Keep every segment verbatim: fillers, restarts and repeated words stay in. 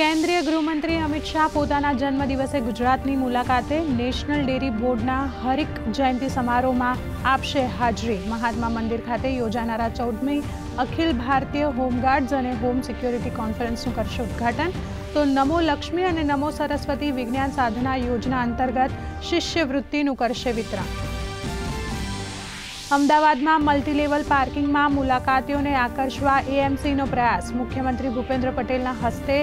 કેન્દ્રીય ગૃહમંત્રી અમિત શાહ પોતાના જન્મદિવસે ગુજરાતની મુલાકાતે નેશનલ ડેરી બોર્ડના હરિક જયંતિ સમારોહમાં આપશે હાજરી. મહાત્મા મંદિર ખાતે યોજાનારા ચૌદમી અખિલ ભારતીય હોમગાર્ડ્સ અને હોમ સિક્યોરિટી કોન્ફરન્સનું કરશે ઉદ્ઘાટન. તો નમો લક્ષ્મી અને નમો સરસ્વતી વિજ્ઞાન સાધના યોજના અંતર્ગત શિષ્યવૃત્તિનું કરશે વિતરણ. અમદાવાદમાં મલ્ટીલેવલ પાર્કિંગમાં મુલાકાતીઓને આકર્ષવા એએમસીનો પ્રયાસ. મુખ્યમંત્રી ભૂપેન્દ્ર પટેલના હસ્તે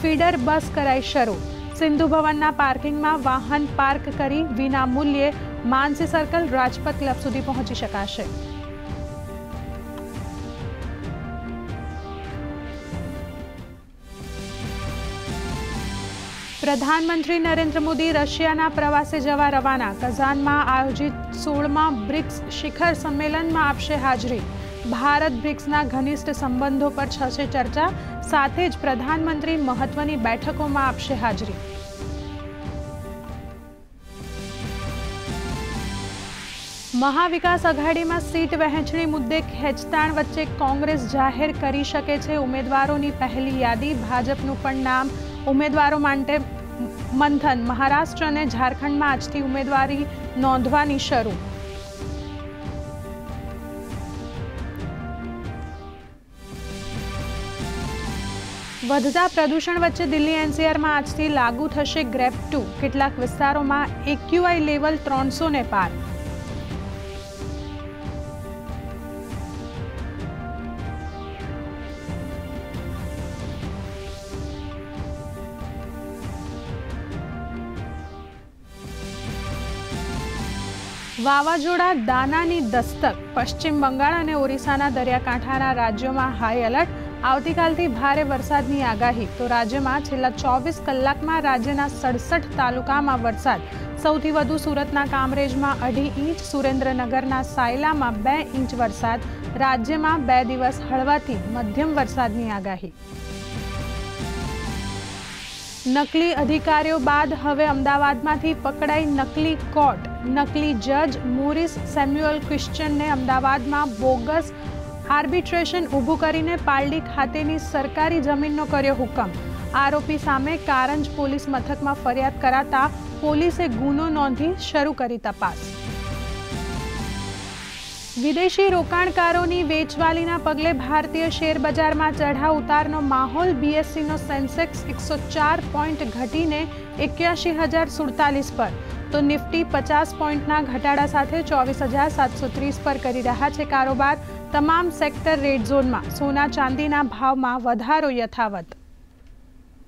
ફીડર બસ કરાઈ શરૂ. સિંધુ ભવનના પાર્કિંગમાં વાહન પાર્ક કરી વિના મૂલ્યે માનસી સર્કલ રાજપથ ક્લબ સુધી પહોંચી શકાશે. प्रधानमंत्री नरेंद्र मोदी रशियाना प्रवासे जवा रवाना. कजान में आयोजित सोलमा ब्रिक्स शिखर सम्मेलन में आपसे हाजरी. भारत-ब्रिक्स घनिष्ठ संबंधों पर थशे चर्चा. साथ ज प्रधानमंत्री महत्वनी बैठकों में आपसे हाजरी. महाविकास आघाड़ी में सीट वहेंचणी मुद्दे खेचताण वच्चे कांग्रेस जाहिर करी शके छे उम्मीदवारों की पहली यादी. भाजपनुं पण नाम उम्मीदवारों माटे मंथन. महाराष्ट्र और झारखंड में आज थी उम्मीदवारी नोंधवानी शुरू. વધતા પ્રદૂષણ વચ્ચે દિલ્હી એનસીઆરમાં આજથી लागू થશે ગ્રેડ टू. કેટલાક વિસ્તારોમાં એક્યુઆઈ લેવલ ત્રણસો ને પાર. वावाजोड़ा दानानी दस्तक. पश्चिम बंगाल और ओरिसा दरियाकांठा राज्यों में हाई अलर्ट. आवतीकालथी भारे वरसाद की आगाही. तो राज्य में छेल्ला चौबीस कलाक में राज्यना सड़सठ तालुका में वरसाद. सौथी वधु सूरतना कामरेज में अढ़ी इंच, सुरेन्द्रनगरना सायला में बे इंच वरसाद. राज्य में बे दिवस हळवाथी मध्यम वरसाद की आगाही. नकली अधिकारियों बाद हवे अमदावादमांथी पकड़ाई नकली कोर्ट. नकली जज मोरिस सेम्युअल क्विश्चन ने अमदावाद में बोगस आर्बिट्रेशन ऊभू करीने पालडी खातेनी सरकारी जमीननो कर्यो हुकम. आरोपी सामे कारंज पोलीस मथकमां फरियाद कराता पोलीसे गुनो नोंधी शरू करी तपास. विदेशी रोकाणकारोनी वेचवालीना पगले भारतीय शेर बजार में चढ़ाव उतारनो माहौल. बीएससी नो सेंसेक्स एक सौ चार पॉइंट घटीने इक्यासी हज़ार सुड़तालीस पर. तो निफ्टी पचास पॉइंटना घटाड़ा साथे चौवीस हज़ार सात सौ तीस पर करी रहा छे कारोबार. तमाम सेक्टर रेड झोन में. सोना चांदीना भाव में वधारो यथावत.